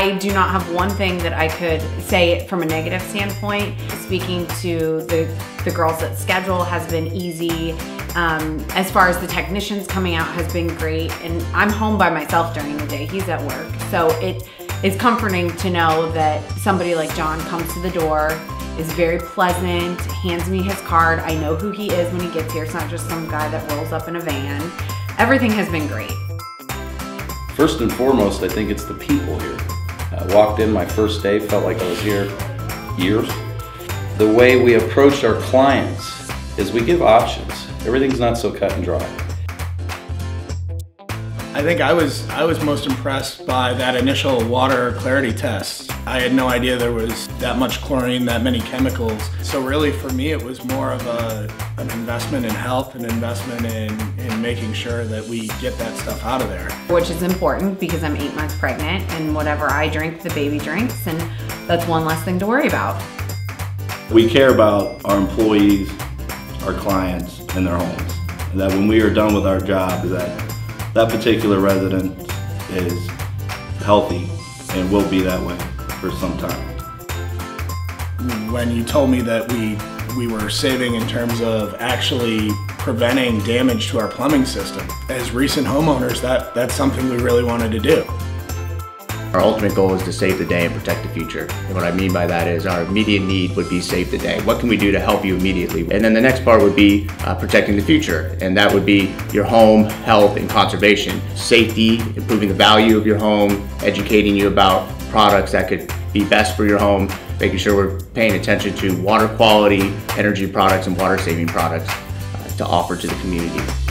I do not have one thing that I could say from a negative standpoint. Speaking to the girls at schedule has been easy. As far as the technicians coming out has been great, and I'm home by myself during the day. He's at work. So it is comforting to know that somebody like John comes to the door, is very pleasant, hands me his card. I know who he is when he gets here. It's not just some guy that rolls up in a van. Everything has been great. First and foremost, I think it's the people here. I walked in my first day, felt like I was here years. The way we approach our clients is we give options. Everything's not so cut and dry. I think I was most impressed by that initial water clarity test. I had no idea there was that much chlorine, that many chemicals. So really for me it was more of an investment in health, an investment in making sure that we get that stuff out of there. Which is important because I'm 8 months pregnant, and whatever I drink, the baby drinks, and that's one less thing to worry about. We care about our employees, our clients, and their homes. And that when we are done with our job, that particular resident is healthy and will be that way for some time. When you told me that we were saving in terms of actually preventing damage to our plumbing system, as recent homeowners, that's something we really wanted to do. Our ultimate goal is to save the day and protect the future. And what I mean by that is our immediate need would be save the day. What can we do to help you immediately? And then the next part would be protecting the future. And that would be your home, health, and conservation. Safety, improving the value of your home, educating you about products that could be best for your home, making sure we're paying attention to water quality, energy products, and water saving products to offer to the community.